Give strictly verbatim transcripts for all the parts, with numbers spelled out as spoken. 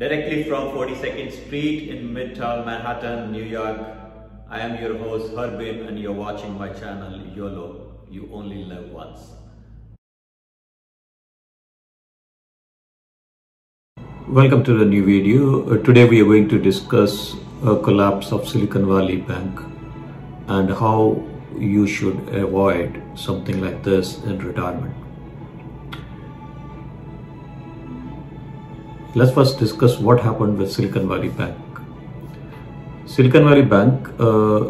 Directly from forty-second Street in Midtown Manhattan, New York, I am your host Harbin, and you're watching my channel YOLO, You Only Live Once. Welcome to the new video. Uh, today we are going to discuss a collapse of Silicon Valley Bank and how you should avoid something like this in retirement. Let's first discuss what happened with Silicon Valley Bank. Silicon Valley Bank uh,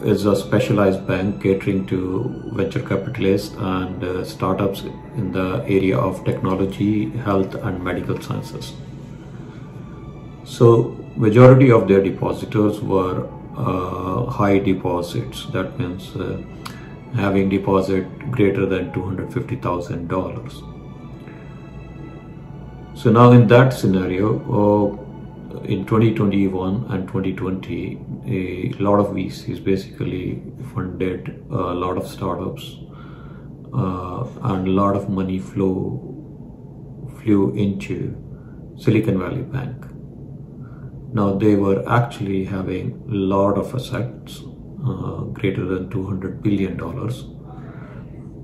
is a specialized bank catering to venture capitalists and uh, startups in the area of technology, health and medical sciences. So majority of their depositors were uh, high deposits. That means uh, having deposit greater than two hundred fifty thousand dollars. So now in that scenario, uh, in twenty twenty-one and twenty twenty, a lot of V Cs basically funded a lot of startups, uh, and a lot of money flow, flew into Silicon Valley Bank. Now they were actually having a lot of assets, uh, greater than two hundred billion dollars.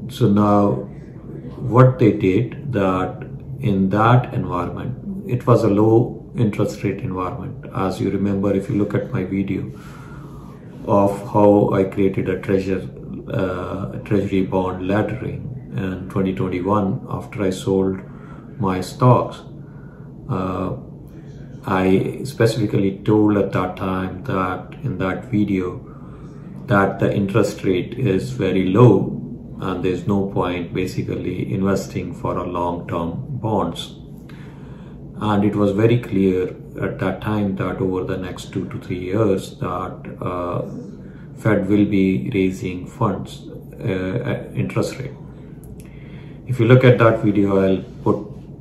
So now what they did, that in that environment, it was a low interest rate environment. As you remember, if you look at my video of how I created a treasure, uh, treasury bond laddering in twenty twenty-one after I sold my stocks, uh, I specifically told at that time that in that video that the interest rate is very low and there's no point basically investing for a long-term bonds. And it was very clear at that time that over the next two to three years that uh, Fed will be raising funds uh, interest rate. If you look at that video, I'll put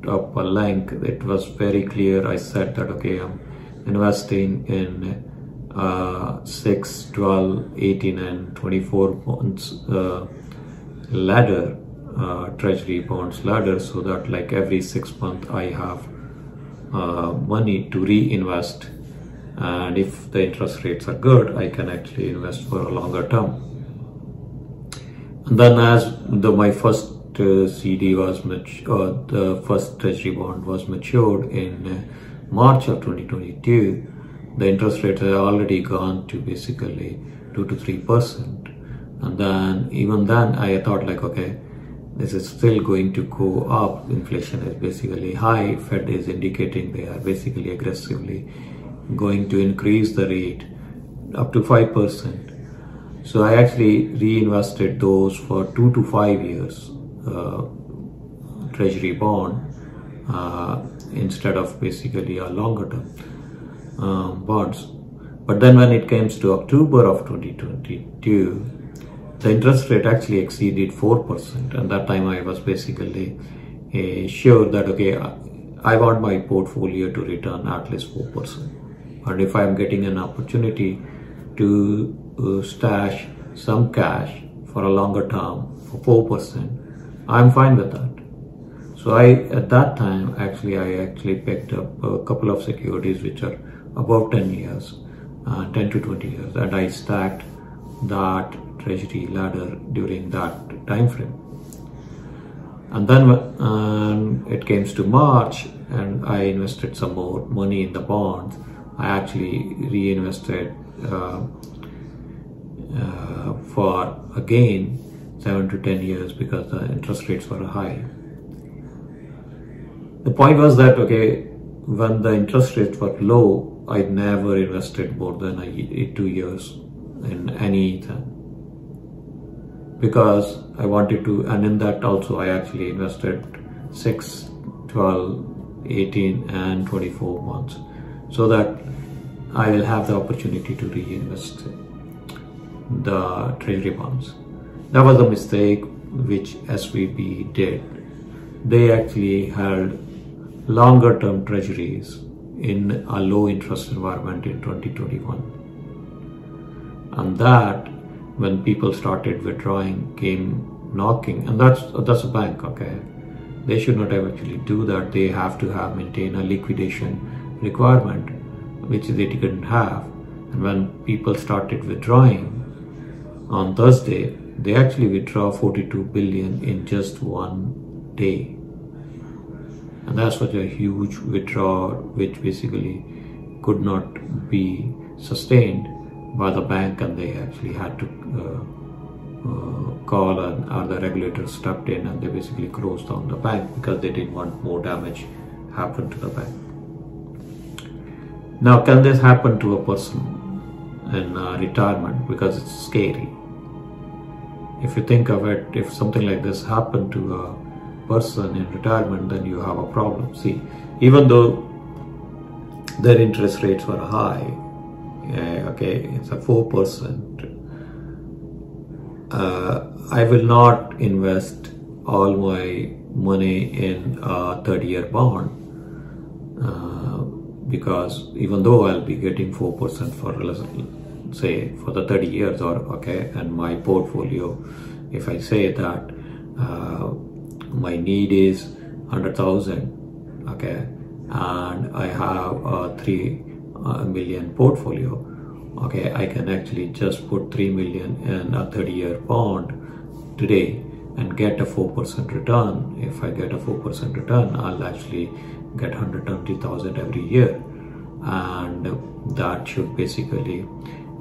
up a link. It was very clear. I said that, okay, I'm investing in uh, six, twelve, eighteen and twenty-four months uh, ladder, uh, treasury bonds ladder, so that like every six months I have uh, money to reinvest, and if the interest rates are good I can actually invest for a longer term. And then as the my first uh, C D was mature, uh, the first treasury bond was matured in uh, March of twenty twenty-two, the interest rates had already gone to basically two to three percent. And then even then I thought like, okay, this is still going to go up. Inflation is basically high. Fed is indicating they are basically aggressively going to increase the rate up to five percent. So I actually reinvested those for two to five years uh, treasury bond uh, instead of basically a longer term um, bonds. But then when it comes to October of twenty twenty-two, the interest rate actually exceeded four percent, and that time I was basically uh, sure that, okay, I want my portfolio to return at least four percent, and if I am getting an opportunity to uh, stash some cash for a longer term for four percent, I'm fine with that. So I, at that time, actually I actually picked up a couple of securities which are above ten years, uh, ten to twenty years, and I stacked that treasury ladder during that time frame. And then um, it came to March and I invested some more money in the bonds. I actually reinvested uh, uh, for again seven to ten years because the interest rates were high. The point was that, okay, when the interest rates were low, I never invested more than a, two years in anything, because I wanted to, and in that also I actually invested six, twelve, eighteen and twenty-four months so that I will have the opportunity to reinvest the treasury bonds. That was a mistake which S V B did. They actually held longer term treasuries in a low interest environment in twenty twenty-one, and that when people started withdrawing, came knocking, and that's that's a bank, okay? They should not have actually do that. They have to have maintain a liquidation requirement which they didn't have. And when people started withdrawing on Thursday, they actually withdraw forty-two billion in just one day. And that's such a huge withdrawal which basically could not be sustained by the bank, and they actually had to uh, uh, call, and or the regulator stepped in and they basically closed down the bank because they didn't want more damage happen to the bank. Now, can this happen to a person in uh, retirement? Because it's scary. If you think of it, if something like this happened to a person in retirement, then you have a problem. See, even though their interest rates were high, uh, okay, it's a four percent, uh, I will not invest all my money in a thirty-year bond, uh, because even though I'll be getting four percent for say for the thirty years, or okay, and my portfolio, if I say that uh, my need is one hundred thousand, okay, and I have a three million portfolio, okay, I can actually just put three million in a thirty year bond today and get a four percent return. If I get a four percent return, I'll actually get one hundred twenty thousand every year, and that should basically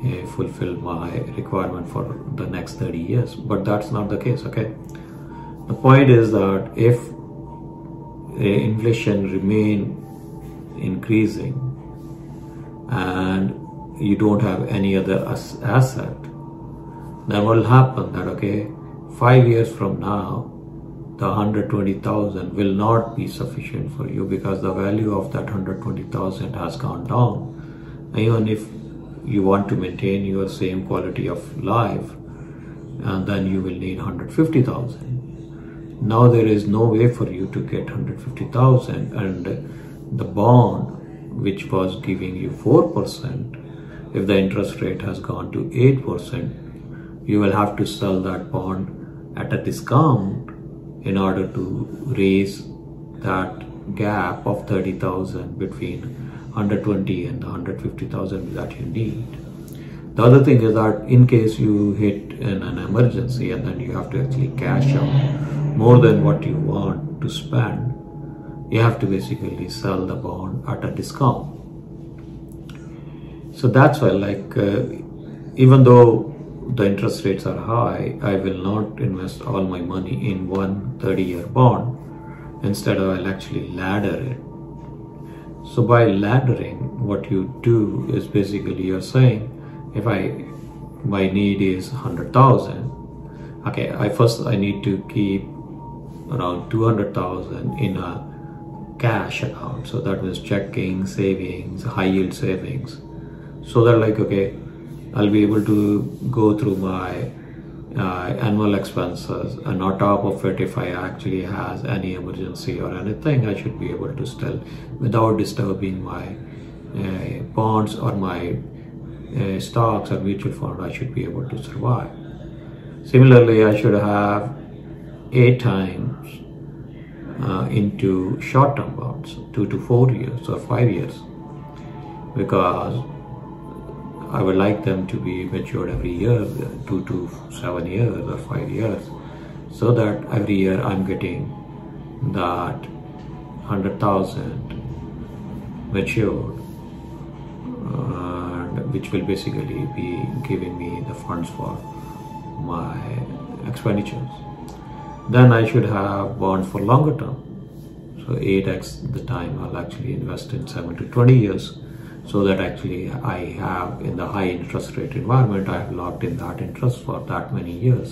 Uh, fulfill my requirement for the next thirty years. But that's not the case, okay? The point is that if uh, inflation remain increasing and you don't have any other as asset, then what will happen that, okay, five years from now, the one hundred twenty thousand will not be sufficient for you because the value of that one hundred twenty thousand has gone down. Even if you want to maintain your same quality of life, and then you will need one hundred fifty thousand. Now there is no way for you to get one hundred fifty thousand, and the bond which was giving you four percent, if the interest rate has gone to eight percent, you will have to sell that bond at a discount in order to raise that gap of thirty thousand between one hundred twenty and one hundred fifty thousand that you need. The other thing is that in case you hit in an emergency and then you have to actually cash out more than what you want to spend, you have to basically sell the bond at a discount. So that's why, like, uh, even though the interest rates are high, I will not invest all my money in one thirty year bond. Instead, I'll actually ladder it. So by laddering, what you do is basically you're saying, if I my need is one hundred thousand, okay, I first I need to keep around two hundred thousand in a cash account. So that means checking, savings, high yield savings. So that, like, okay, I'll be able to go through my uh, annual expenses, and on top of it, if I actually has any emergency or anything, I should be able to still, without disturbing my uh, bonds or my uh, stocks or mutual fund, I should be able to survive. Similarly, I should have eight times uh, into short-term bonds, two to four years or five years, because I would like them to be matured every year, two to seven years or five years, so that every year I'm getting that one hundred thousand matured, and which will basically be giving me the funds for my expenditures. Then I should have bonds for longer term. So eight x the time I'll actually invest in seven to twenty years. So that actually I have, in the high interest rate environment, I have locked in that interest for that many years.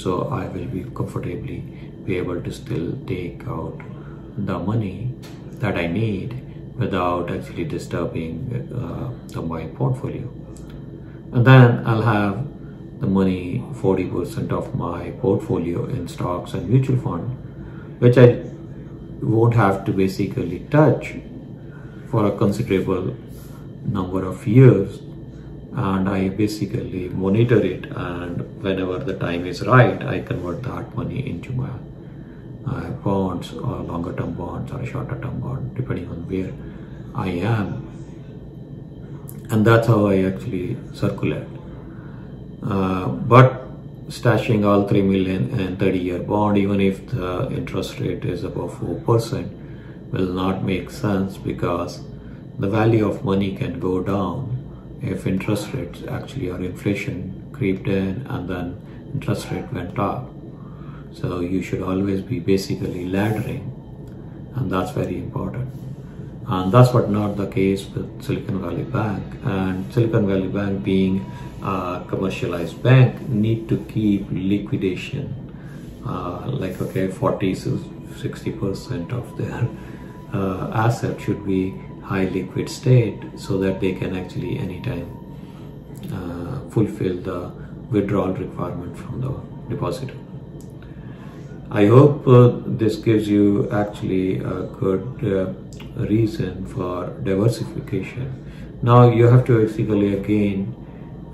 So I will be comfortably be able to still take out the money that I need without actually disturbing uh, the my portfolio. And then I'll have the money, forty percent of my portfolio in stocks and mutual fund, which I won't have to basically touch for a considerable number of years, and I basically monitor it, and whenever the time is right, I convert that money into my uh, bonds or longer term bonds or shorter term bond, depending on where I am. And that's how I actually circulate. Uh, but stashing all three million and thirty year bond, even if the interest rate is above four percent, will not make sense, because the value of money can go down if interest rates actually or inflation creeped in and then interest rate went up. So you should always be basically laddering, and that's very important. And that's what not the case with Silicon Valley Bank. And Silicon Valley Bank, being a commercialized bank, need to keep liquidation uh, like okay forty to sixty percent of their uh, asset should be high liquid state, so that they can actually anytime uh, fulfill the withdrawal requirement from the depositor. I hope uh, this gives you actually a good uh, reason for diversification. Now you have to basically again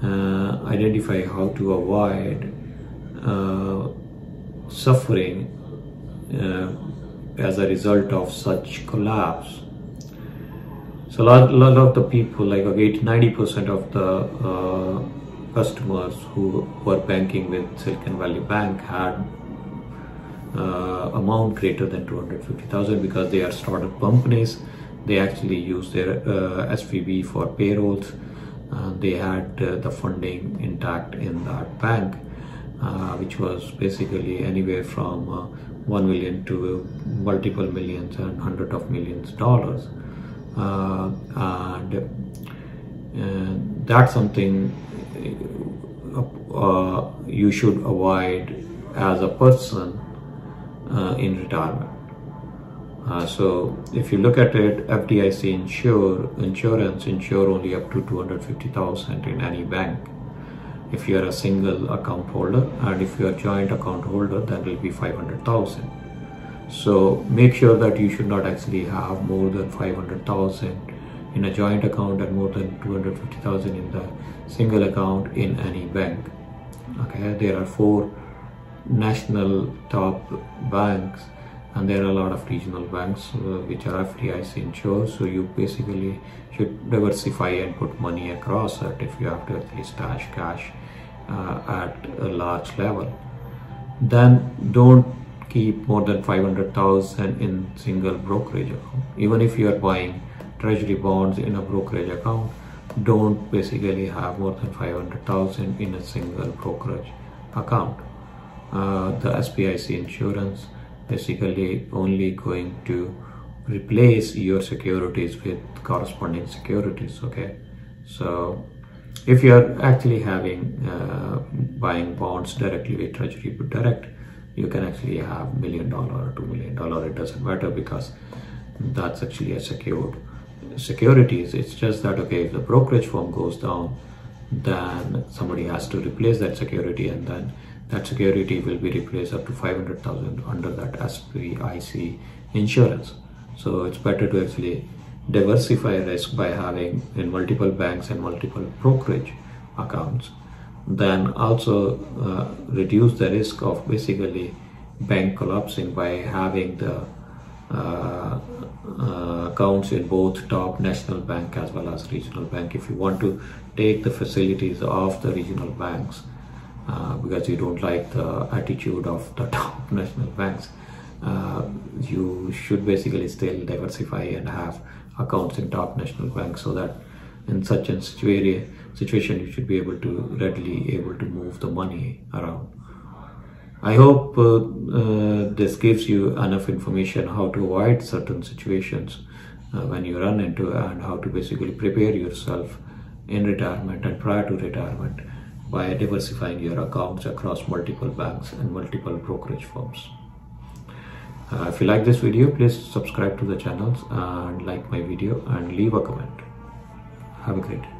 uh, identify how to avoid uh, suffering uh, as a result of such collapse. So a lot, lot of the people, like eighty to ninety percent of the uh, customers who were banking with Silicon Valley Bank had Uh, amount greater than two hundred fifty thousand, because they are startup companies. They actually use their uh, S P V for payrolls. Uh, they had uh, the funding intact in that bank, uh, which was basically anywhere from uh, one million to multiple millions and hundred of millions dollars. Uh, and uh, that's something uh, you should avoid as a person Uh, in retirement. Uh, so if you look at it, F D I C insure, insurance insure only up to two hundred fifty thousand in any bank. If you are a single account holder, and if you are joint account holder, that will be five hundred thousand. So make sure that you should not actually have more than five hundred thousand in a joint account and more than two hundred fifty thousand in the single account in any bank. Okay, there are four national top banks, and there are a lot of regional banks uh, which are F D I C insured. So you basically should diversify and put money across it if you have to actually stash cash uh, at a large level. Then don't keep more than five hundred thousand in single brokerage account. Even if you are buying treasury bonds in a brokerage account, don't basically have more than five hundred thousand in a single brokerage account. Uh, the S P I C insurance basically only going to replace your securities with corresponding securities. Okay, so if you are actually having uh, buying bonds directly with Treasury Direct, you can actually have million dollar or two million dollar, it doesn't matter, because that's actually a secured securities. It's just that okay, if the brokerage firm goes down, then somebody has to replace that security, and then that security will be replaced up to five hundred thousand under that S P I C insurance. So it's better to actually diversify risk by having in multiple banks and multiple brokerage accounts. Then also uh, reduce the risk of basically bank collapsing by having the uh, uh, accounts in both top national bank as well as regional bank. If you want to take the facilities of the regional banks, Uh, because you don't like the attitude of the top national banks, uh, you should basically still diversify and have accounts in top national banks, so that in such a situa situation you should be able to readily able to move the money around. I hope uh, uh, this gives you enough information how to avoid certain situations uh, when you run into, and how to basically prepare yourself in retirement and prior to retirement by diversifying your accounts across multiple banks and multiple brokerage firms. Uh, if you like this video, please subscribe to the channels and like my video and leave a comment. Have a great day.